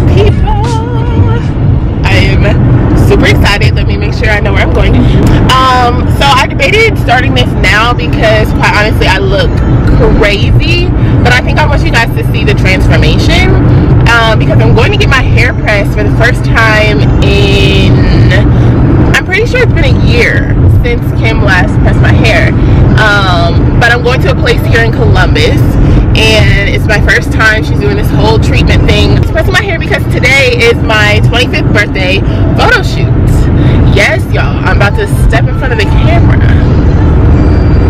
beautiful people. I am super excited. Let me make sure I know where I'm going. So I debated starting this now because, quite honestly, I look crazy. But I think I want you guys to see the transformation because I'm going to get my hair pressed for the first time in, I'm pretty sure it's been a year since Kim last pressed my hair. But I'm going to a place here in Columbus, and it's my first time she's doing this whole treatment thing. I'm pressing my hair because today is my 25th birthday photo shoot. Yes, y'all, I'm about to step in front of the camera.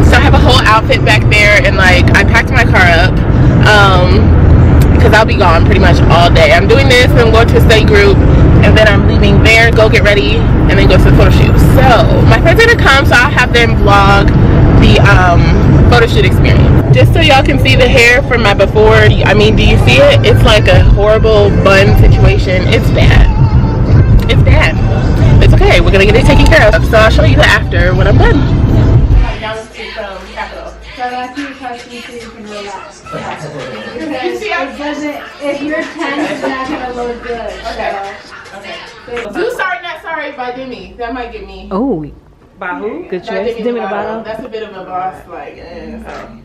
So I have a whole outfit back there, and like I packed my car up because I'll be gone pretty much all day. I'm doing this and I'm going to a study group, and then I'm leaving there, go get ready, and then go to the photo shoot. So my friends are gonna come, so I'll have them vlog the photo shoot experience. Just so y'all can see the hair from my before, I mean, do you see it? It's like a horrible bun situation. It's bad. It's bad. It's okay. We're gonna get it taken care of. So I'll show you the after when I'm done. You see, if you're tense, it's not gonna look good. Okay. Okay. Who's Sorry Not Sorry by Demi? That might get me. Oh. By who? Good choice. Demi Lovato. That's a bit of a boss, like, so.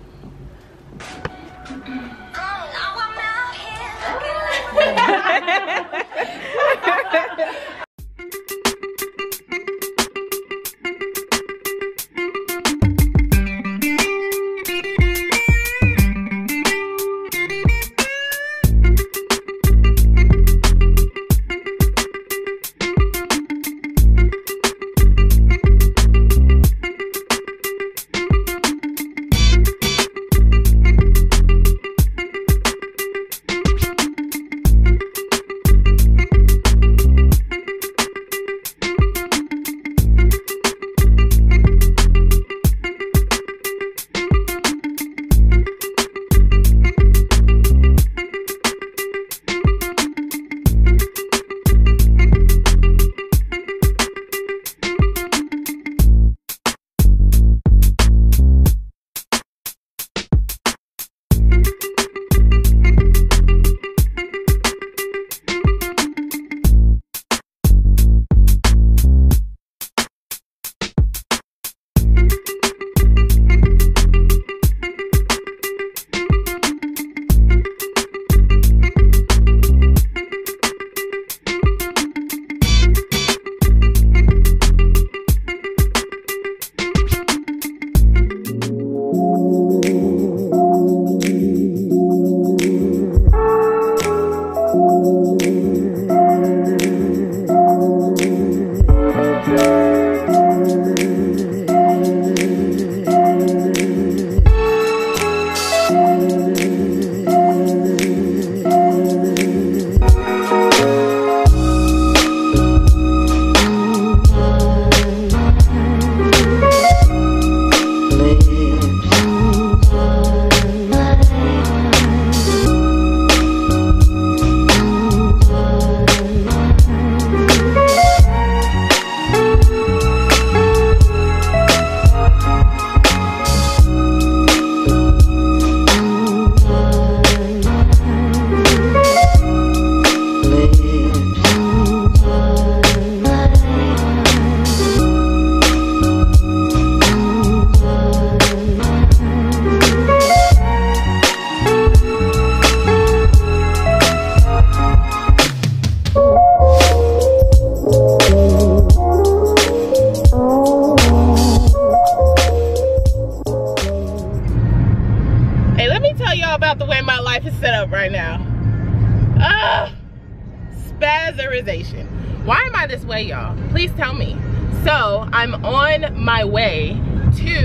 Why am I this way, y'all? Please tell me. So I'm on my way to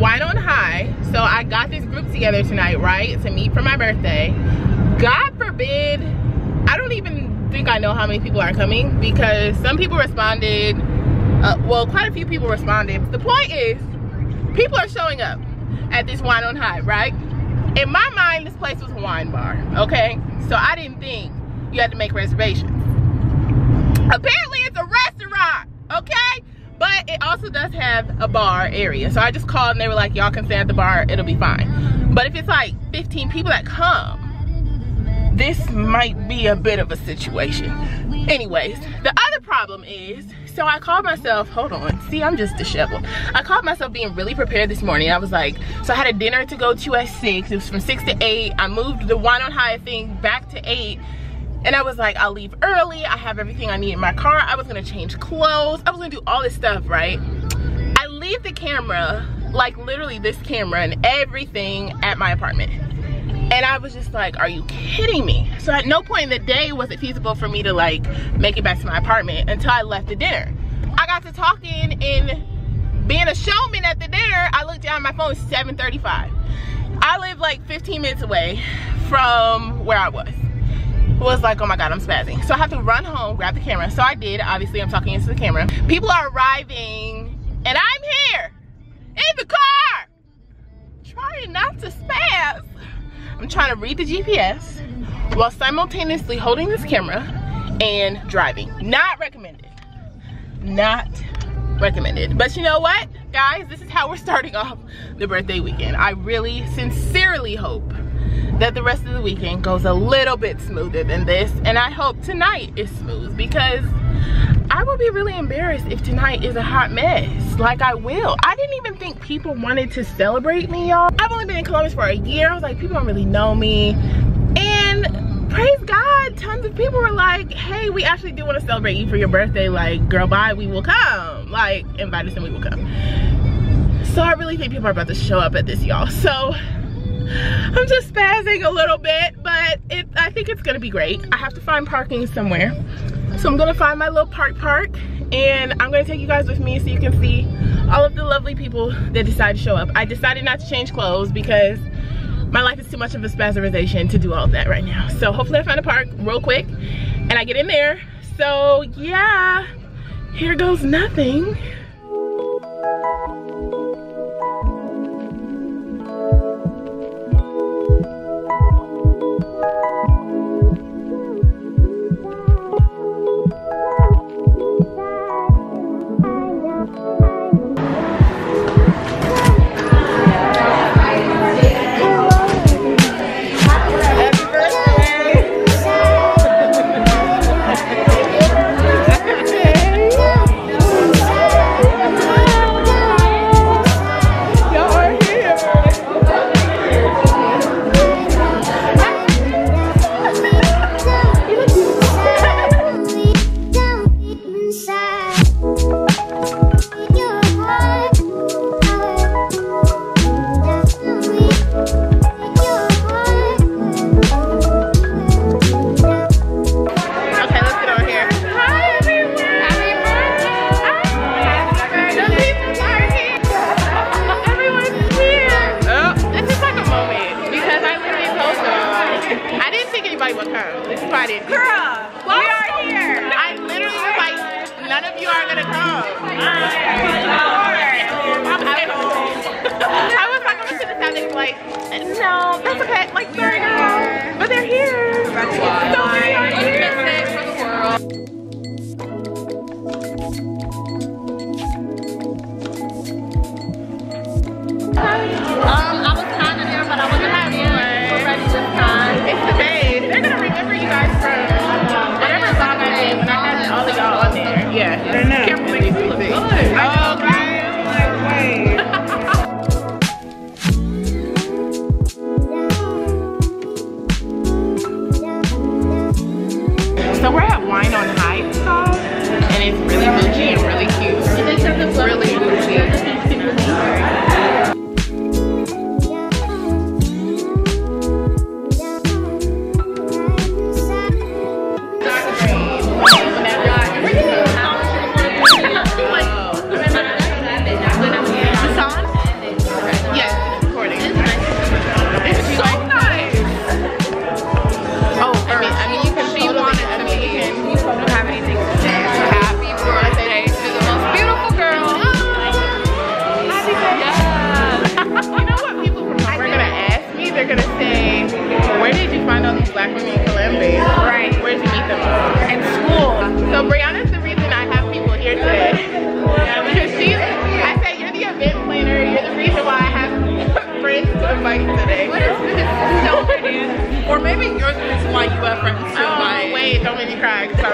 Wine on High. So I got this group together tonight, right, to meet for my birthday. God forbid, I don't even think I know how many people are coming because some people responded, well, quite a few people responded. The point is, people are showing up at this Wine on High, right? In my mind, this place was a wine bar, okay? So I didn't think you had to make reservations. Apparently it's a restaurant, okay? But it also does have a bar area. So I just called and they were like, y'all can stay at the bar, it'll be fine. But if it's like 15 people that come, this might be a bit of a situation. Anyways, the other problem is, so I called myself, hold on, see, I'm just disheveled. I called myself being really prepared this morning. I was like, so I had a dinner to go to at 6. It was from 6 to 8. I moved the Wine on High thing back to 8. And I was like, I'll leave early. I have everything I need in my car. I was gonna change clothes. I was gonna do all this stuff, right? I leave the camera, like literally this camera and everything at my apartment. And I was just like, are you kidding me? So at no point in the day was it feasible for me to like make it back to my apartment until I left the dinner. I got to talking and being a showman at the dinner, I looked down at my phone, it's 7:35. I live like 15 minutes away from where I was. It was like, oh my God, I'm spazzing. So I have to run home, grab the camera. So I did, obviously I'm talking into the camera. People are arriving and I'm here in the car, trying not to spaz. I'm trying to read the GPS while simultaneously holding this camera and driving. Not recommended. Not recommended. But you know what, guys? This is how we're starting off the birthday weekend. I really sincerely hope that the rest of the weekend goes a little bit smoother than this. And I hope tonight is smooth, because I will be really embarrassed if tonight is a hot mess. Like, I will. I didn't even think people wanted to celebrate me, y'all. I've only been in Columbus for a year. I was like, people don't really know me. And praise God, tons of people were like, hey, we actually do want to celebrate you for your birthday. Like, girl, bye, we will come. Like, invite us and we will come. So I really think people are about to show up at this, y'all. So I'm just spazzing a little bit, but I think it's gonna be great. I have to find parking somewhere. So I'm gonna find my little park and I'm gonna take you guys with me so you can see all of the lovely people that decide to show up. I decided not to change clothes because my life is too much of a spazzerization to do all of that right now. So hopefully I find a park real quick and I get in there. So yeah, here goes nothing. Happy birthday to the most beautiful girl. be crying, so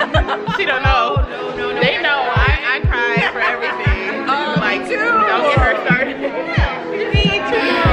she don't know. No, they know I cry for everything. Oh, like, too. Don't get her started. Me too.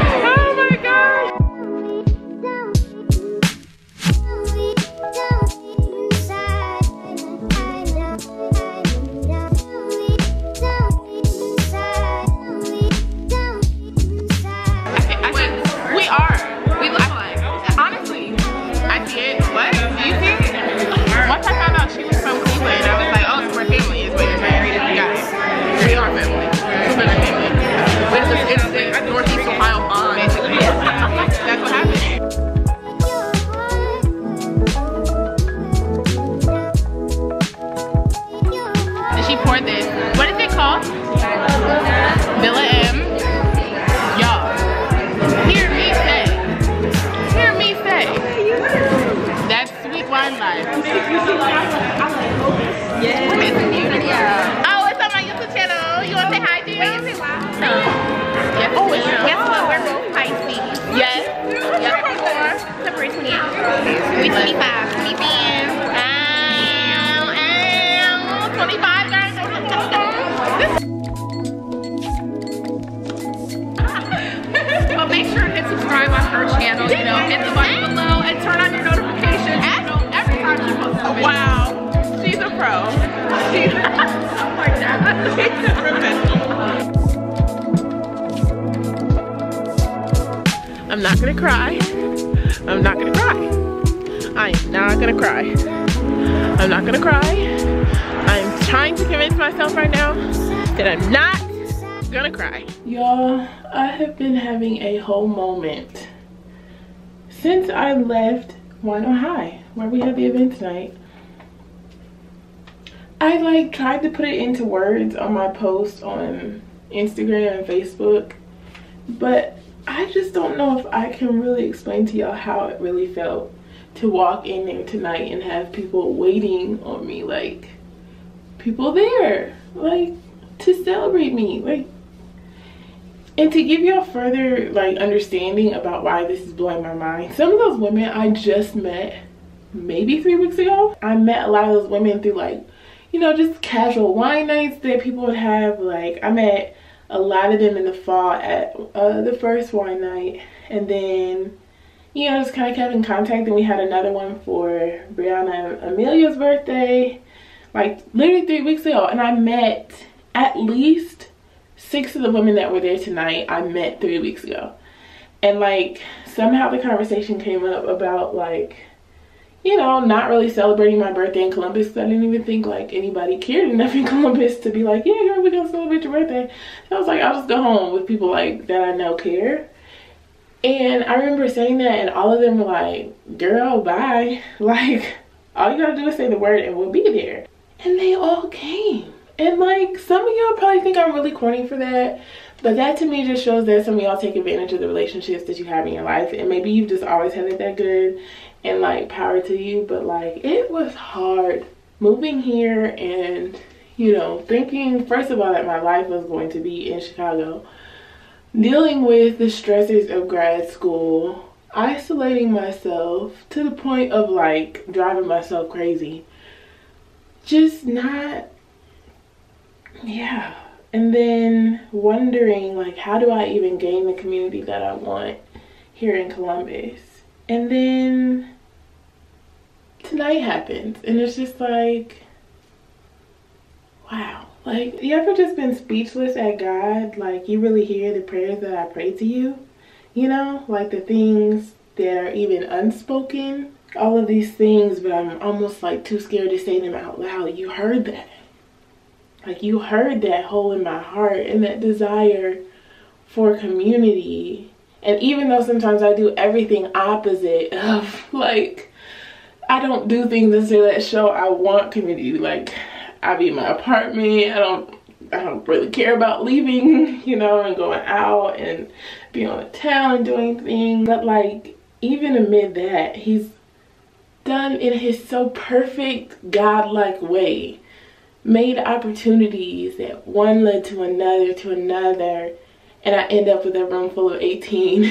I'm not gonna cry. I'm not gonna cry. I am not gonna cry. I'm not gonna cry. I'm trying to convince myself right now that I'm not gonna cry. Y'all, I have been having a whole moment since I left Wine on High, where we had the event night. I like tried to put it into words on my post on Instagram and Facebook, but I just don't know if I can really explain to y'all how it really felt to walk in there tonight and have people waiting on me, like people there, like to celebrate me, like, and to give y'all further like understanding about why this is blowing my mind. Some of those women I just met maybe 3 weeks ago. I met a lot of those women through, like, you know, just casual wine nights that people would have. Like, I met a lot of them in the fall at the first wine night, and then, you know, just kind of kept in contact. And we had another one for Brianna and Amelia's birthday, like literally 3 weeks ago. And I met at least 6 of the women that were there tonight. I met 3 weeks ago, and like somehow the conversation came up about, like, you know, not really celebrating my birthday in Columbus, because I didn't even think like anybody cared enough in Columbus to be like, yeah, girl, we're gonna celebrate your birthday. So I was like, I'll just go home with people like that I know care. And I remember saying that, and all of them were like, girl, bye. Like, all you gotta do is say the word and we'll be there. And they all came. And like, some of y'all probably think I'm really corny for that, but that to me just shows that some of y'all take advantage of the relationships that you have in your life, and maybe you've just always had it that good, and like, power to you. But like, it was hard moving here and, you know, thinking first of all that my life was going to be in Chicago, dealing with the stressors of grad school, isolating myself to the point of like driving myself crazy, just not, yeah. And then wondering like, how do I even gain the community that I want here in Columbus? And then tonight happens, and it's just like, wow. Like, you ever just been speechless at God? Like, you really hear the prayers that I pray to you? You know, like the things that are even unspoken, all of these things, but I'm almost like too scared to say them out loud. You heard that. Like, you heard that hole in my heart and that desire for community. And even though sometimes I do everything opposite of, like, I don't do things necessarily that show I want community. Like, I be in my apartment. I don't really care about leaving, you know, and going out and being on the town and doing things. But like, even amid that, he's done in his so perfect God-like way, made opportunities that one led to another. And I end up with a room full of 18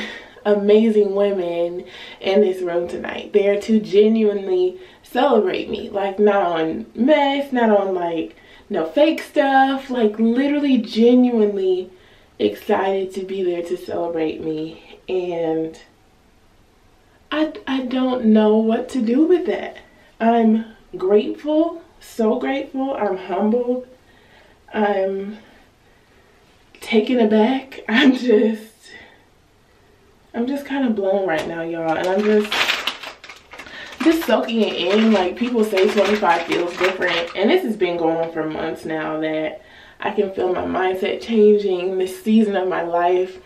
amazing women in this room tonight. They're to genuinely celebrate me, like not on mess, not on like no fake stuff, like literally genuinely excited to be there to celebrate me. And I don't know what to do with that. I'm grateful, so grateful. I'm humbled. I'm taken aback. I'm just kind of blown right now, y'all. And I'm just soaking it in. Like, people say 25 feels different, and this has been going on for months now, that I can feel my mindset changing, this season of my life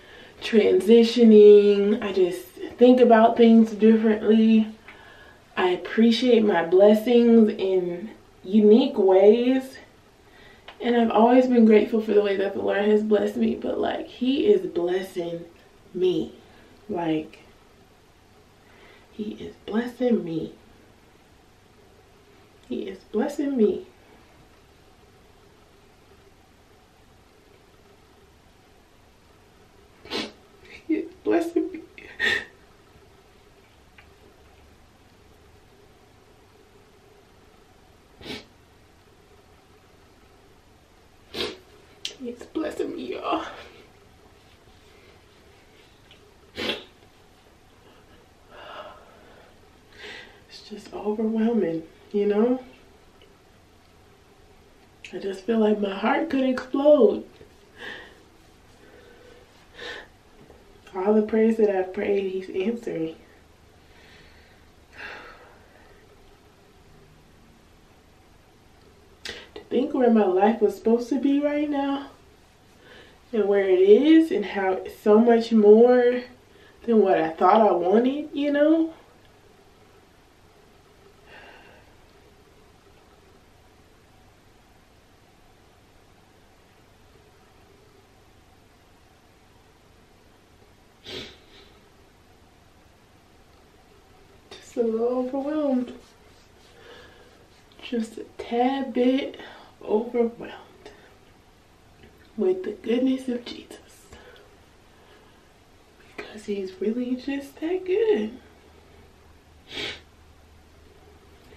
transitioning. I just think about things differently. I appreciate my blessings in unique ways. And I've always been grateful for the way that the Lord has blessed me. But, like, he is blessing me. Like, he is blessing me. He is blessing me. He is blessing me. He's blessing me, y'all. It's just overwhelming, you know? I just feel like my heart could explode. All the prayers that I've prayed, he's answering. To think where my life was supposed to be right now, and where it is, and how it's so much more than what I thought I wanted, you know? A little overwhelmed, just a tad bit overwhelmed with the goodness of Jesus, because he's really just that good.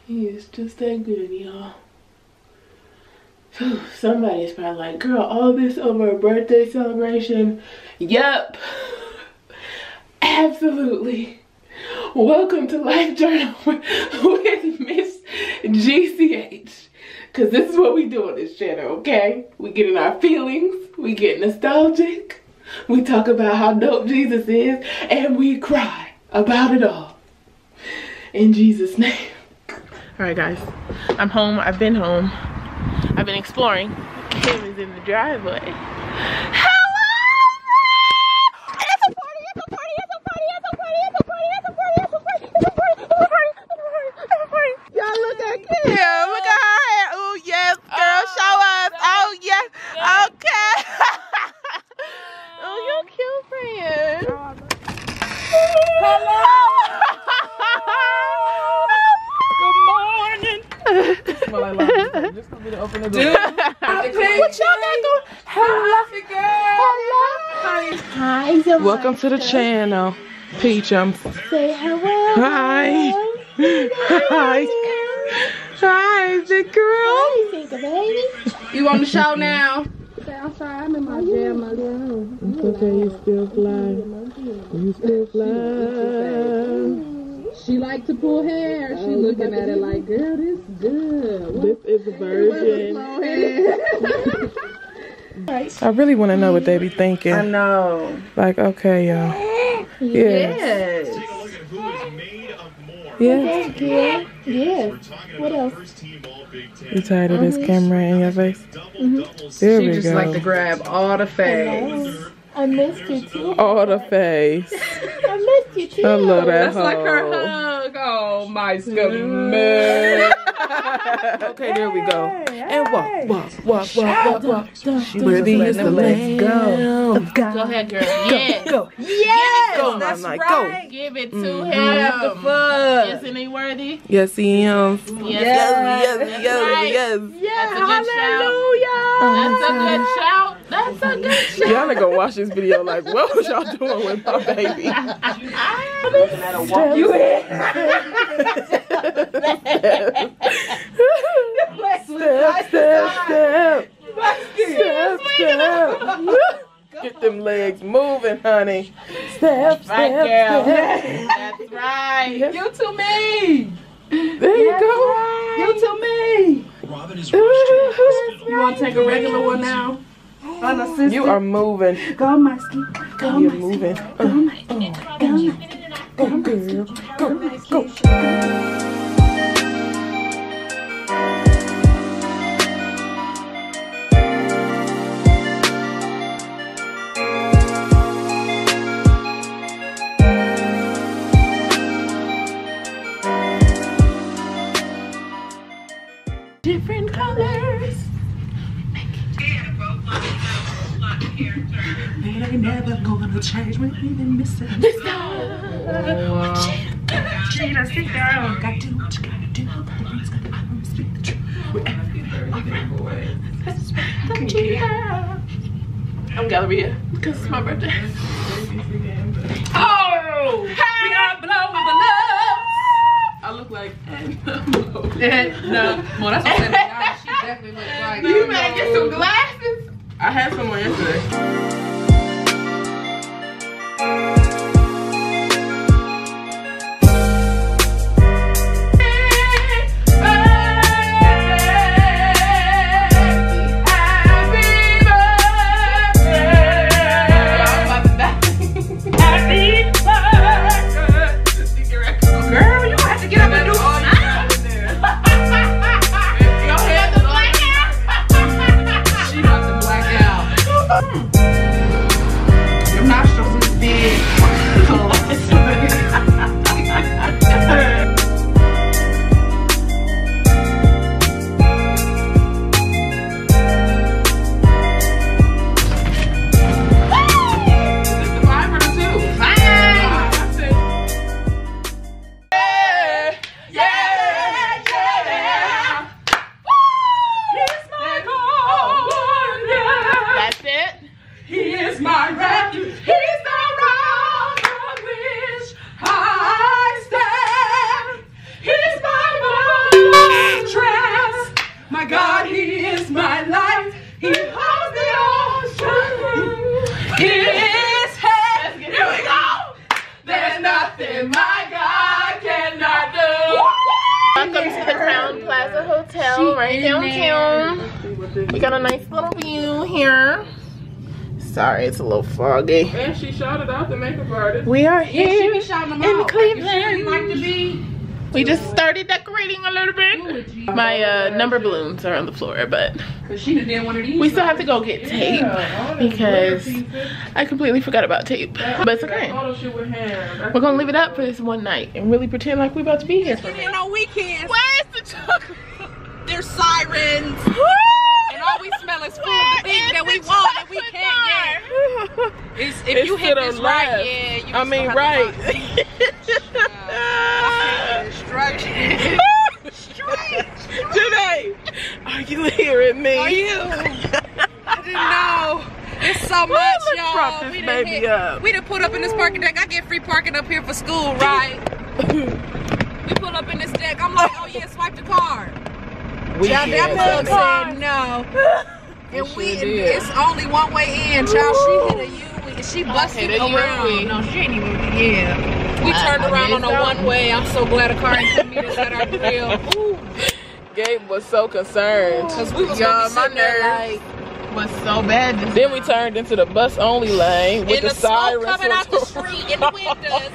He is just that good, y'all. Somebody's probably like, girl, all this over a birthday celebration. Yep, absolutely. Welcome to Life Journal with Miss GCH, because this is what we do on this channel, okay? We get in our feelings, we get nostalgic, we talk about how dope Jesus is, and we cry about it all. In Jesus' name. Alright guys, I'm home. I've been home. I've been exploring. Kim is in the driveway. Welcome to the channel, Peach. Say hello. Hi. Hi. Hi, big girl. Hi, you on the show now? I'm in my jam. It's okay, you still fly. You still fly. She likes to pull hair. She looking at it like, girl, this is good. What? This is virgin. I really want to know what they be thinking. I know. Like, okay, y'all. Yes. Yes. Yes. Yes. What else? You tired of this camera in your face? Mm-hmm. There we go. She just like to grab all the face. I missed you too. All the face. I missed you too. I love that. That's like her hug. Oh my goodness. Okay, there we go. And walk. Worthy is the Lamb. Go ahead, girl. Yes. Go. Yes. Go. That's right. Give it to him. Isn't he worthy? Yes, he is. Yes. Yes. Yes. Yes. That's a good shout. That's a good shout. That's a good shit. Y'all gonna go watch this video like, what was y'all doing with my baby? You step, step, step. Step, step. Get them legs moving, honey. Step, step, step. That's right. You to me. There you go. You to me. Robin is rushed. You want to take a regular one now? Unassisted. You are moving. Go, Mikey. Go, you're moving. Go, Mikey. Go, girl. Go, go. Different colors. They ain't never gonna change. We ain't even missing. Let's go. Cheetah, sit down. Gotta do what you gotta do. The roots gotta always speak the truth. We're everything. Let's go, Cheetah. I'm gonna be here because it's my birthday. Oh! Hey. We are blowing the love. I look like Edna. Edna. Well, that's what I'm saying. Now, she definitely looks like Edna. You might get some glasses. I had some on yesterday. Happy birthday. Happy birthday. Happy birthday. Sorry, it's a little foggy. And she shouted out the makeup artist. We are here in out. Cleveland. Like to be. We just started decorating a little bit. My number balloons are on the floor, but she did one of these. We still have to go get tape because I completely forgot about tape. But it's okay. We're gonna leave it up for this one night and really pretend like we're about to be here for it. No weekends. Where's the There's sirens. And all we smell is food. The thing that we want and we can't get. If you hit this right, yeah, you I mean right. Straight. Today. Are you hearing me? Are you? I didn't know. It's so much, y'all. We done put up in this parking deck. I get free parking up here for school, right? We pull up in this deck. I'm like, oh yeah, swipe the card. Y'all definitely said no. And it's only one way in, child. She hit a U and she busted around. No, she ain't even, yeah. We turned around on a one way. I'm so glad a car didn't meet us at our grill. Ooh. Gabe was so concerned. Cause we was my nerves was so bad. Then we turned into the bus only lane with the sirens coming out the street in the windows.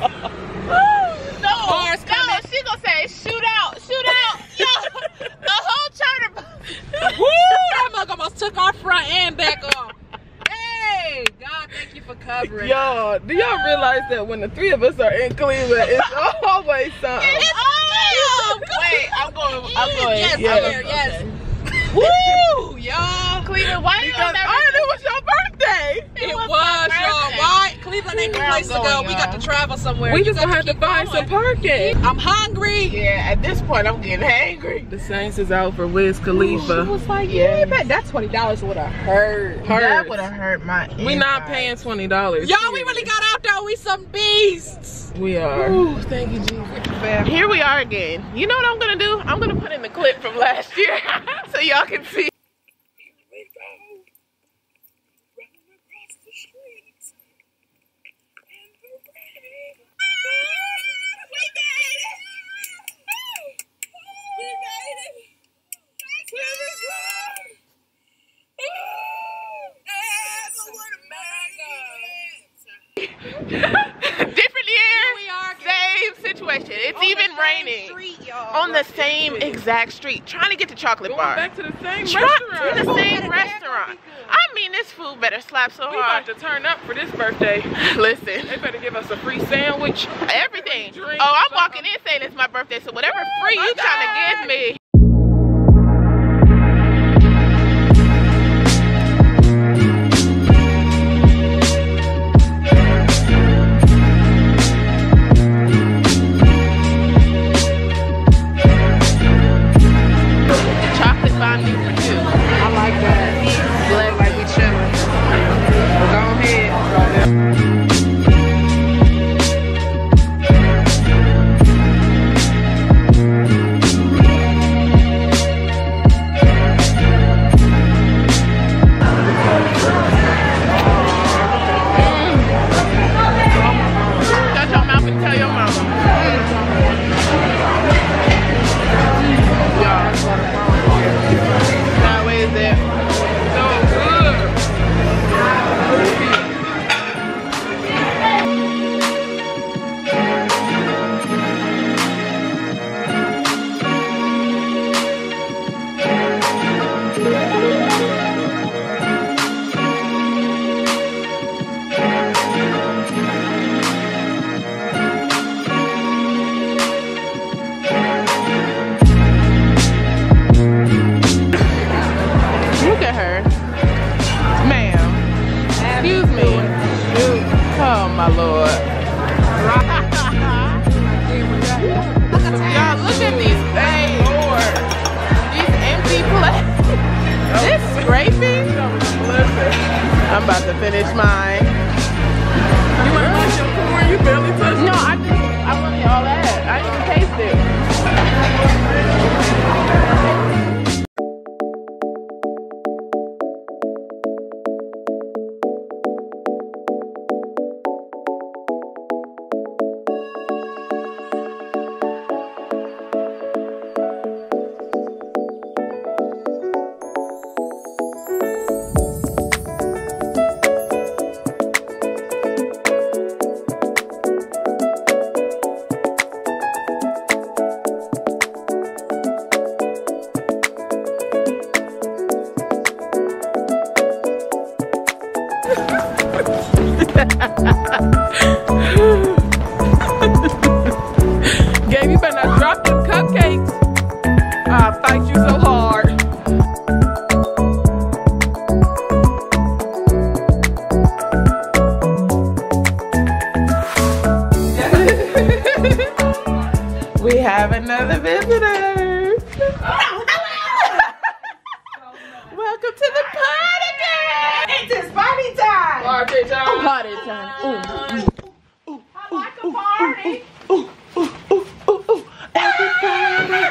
No, she gonna say shoot out. Yo, the whole charter. Woo! That mug almost took our front and back off. Hey, God, thank you for covering. Y'all, do y'all realize that when the three of us are in Cleveland, it's always something. It's always wait, I'm going. Yes. Okay. Woo, y'all. Cleveland, why you on that? I knew it was your birthday. It was y'all. Why Cleveland need a place to go. We got to travel somewhere. We just gonna have to find some parking. I'm hungry. Yeah, at this point, I'm getting hangry. The Saints is out for Wiz Khalifa. Ooh, she was like, yeah, but that $20 would have hurt. That would have hhurt my insides. We not paying $20. Y'all, we really got out though. We some beasts. We are. Ooh, thank you, Jesus. Here we are again. You know what I'm gonna do? I'm gonna put in the clip from last year so y'all can see. Exact street, trying to get the chocolate bar. Back to the same restaurant. To the same restaurant. I mean, this food better slap so hard. We about to turn up for this birthday. Listen, they better give us a free sandwich. Everything. Drink, oh, I'm walking in saying it's my birthday, so whatever free you trying to give me. I'm about to finish mine. You want to touch your corn? You barely touched it. No, I wanted all that. I didn't taste it. Gabe, you better not drop them cupcakes. I'll fight you so hard. We have another visitor. Oh, hello. Welcome to the party. Party time! Party time! Party time! Ooh, ooh, ooh, I like a party! Ooh, ooh, ooh, ooh, ooh, ooh, ooh. Everybody!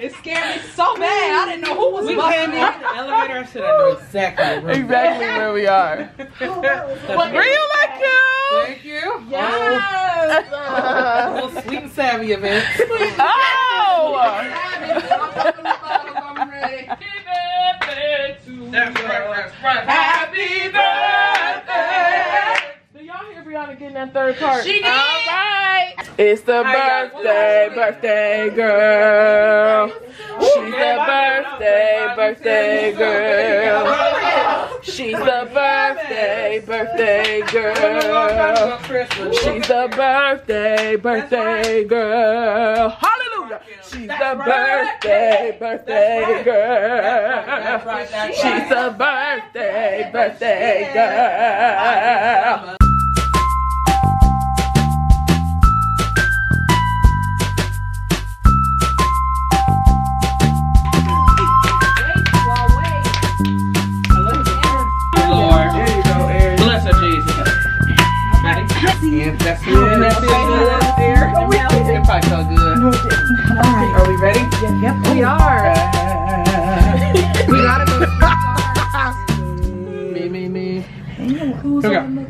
It scared me so bad. I didn't know who was walking in the elevator. I should have known exactly where we are. Were you like you? Thank you. Yes. Sweet and Savvy Events. Oh. That's right, that's right. Happy birthday! Do y'all hear Brianna getting that third part? She did! All right! It's the birthday girl. She's the birthday girl. She's the birthday girl. She's the birthday girl. She's the birthday girl. She's the birthday girl.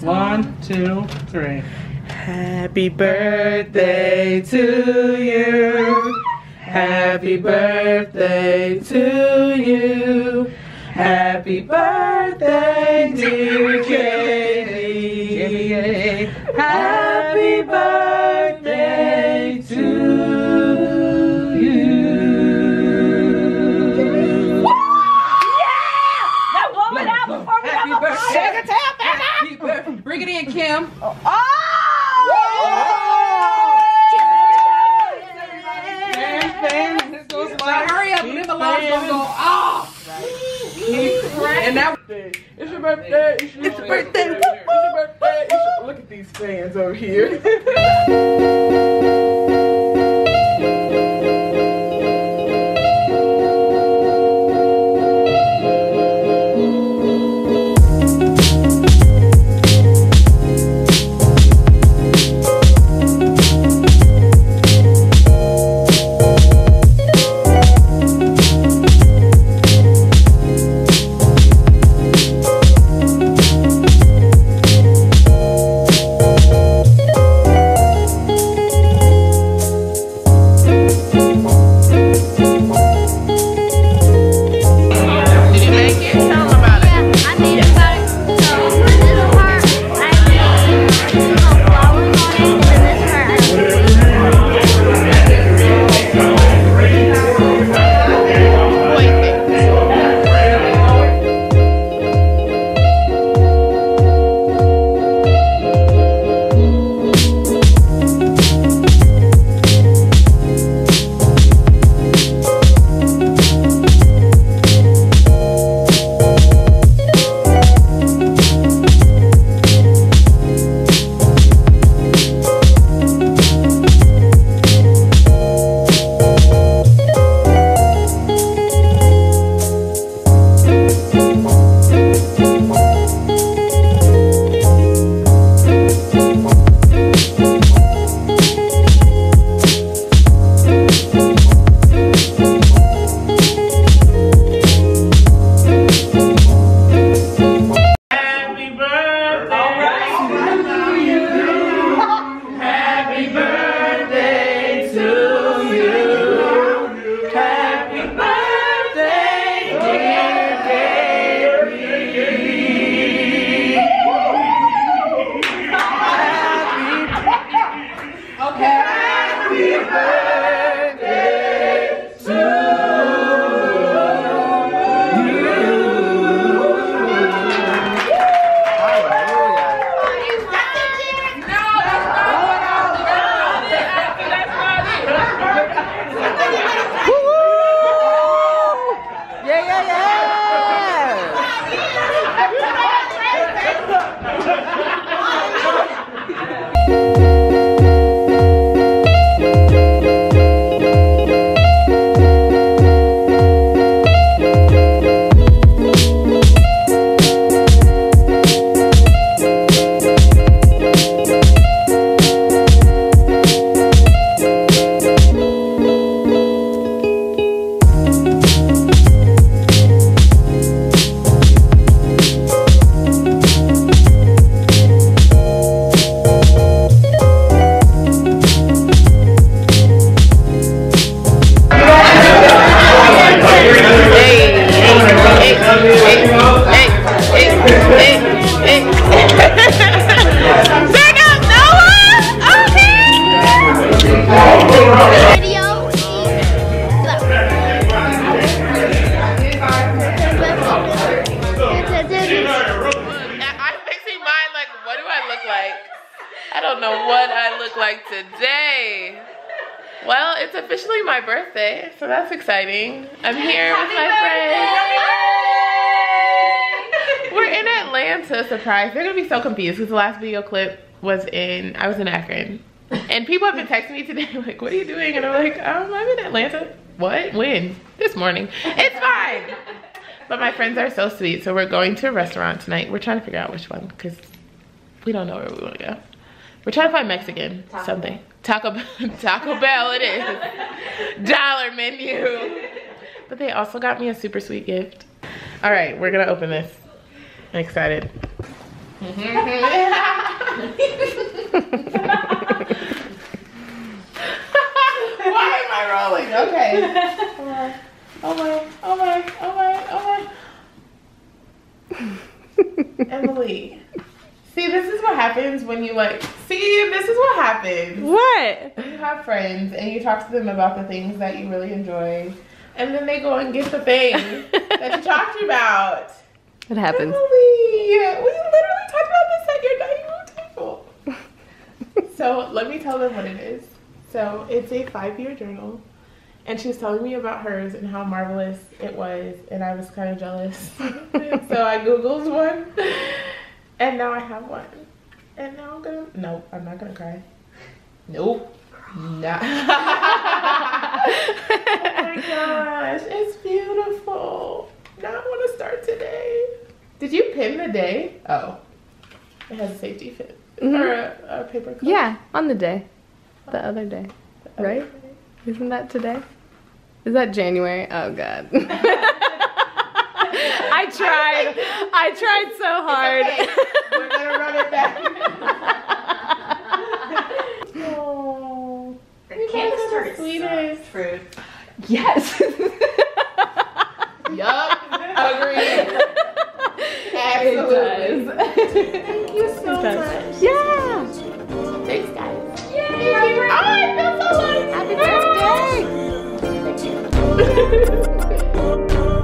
One, two, three. Happy birthday to you. Happy birthday to you. Happy birthday, dear Katie. Happy birthday to you. Woo! Yeah! That woman out before we have a party. Bring it in, Kim. Oh! Hurry up, leave the lights gonna go off. And that it's your birthday. It's your birthday. It's your birthday. Look at these fans over here. officially my birthday, so that's exciting. I'm here with my friends. We're in Atlanta, surprise. They're gonna be so confused because the last video clip was in, I was in Akron. And people have been texting me today, like, what are you doing? And I'm like, I'm in Atlanta. What? When? This morning. It's fine. But my friends are so sweet, so we're going to a restaurant tonight. We're trying to figure out which one because we don't know where we want to go. We're trying to find Mexican something. Taco Bell it is. Dollar menu. But they also got me a super sweet gift. All right, we're going to open this. I'm excited. Why am I rolling? Okay. Oh my, oh my, oh my, oh my. Emily. See, this is what happens when you like, see, this is what happens. What? You have friends and you talk to them about the things that you really enjoy. And then they go and get the thing that you talked about. It happens. Emily, we literally talked about this at your dining room table. So let me tell them what it is. So it's a 5-year journal, and she was telling me about hers and how marvelous it was, and I was kind of jealous. So I Googled one, and now I have one. And now I'm gonna, no, I'm not gonna cry. Nope. Nah. Oh my gosh, it's beautiful. Now I wanna start today. Did you pin the day? Oh, it has a safety fit. Mm-hmm. Or a paper clip? Yeah, on the day. The other day, right? Isn't that today? Is that January? Oh God. I tried so hard. Okay. We're gonna run it back. Oh, you guys are the sweetest. Fruit. Yes. Yup. Agreed. Absolutely. Thank you so much. Yeah. Thanks, guys. Oh, I feel so lucky! Happy birthday! Thank you.